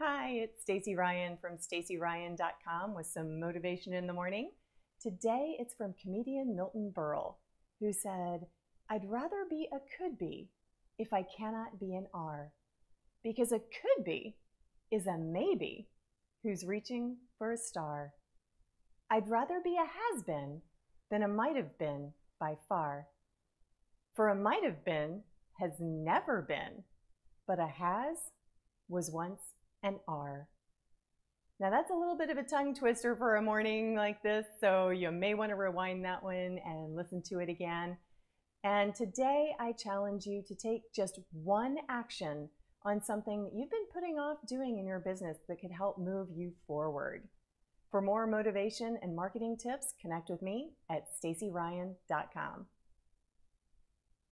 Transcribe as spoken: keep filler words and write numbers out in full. Hi, it's Stacy Ryan from Stacy Ryan dot com with some motivation in the morning. Today it's from comedian Milton Berle, who said, "I'd rather be a could be if I cannot be an are, because a could be is a maybe who's reaching for a star. I'd rather be a has been than a might have been by far, for a might have been has never been, but a has was once and are." Now that's a little bit of a tongue twister for a morning like this, so you may want to rewind that one and listen to it again. And today I challenge you to take just one action on something that you've been putting off doing in your business that could help move you forward. For more motivation and marketing tips, connect with me at Stacy Ryan dot com.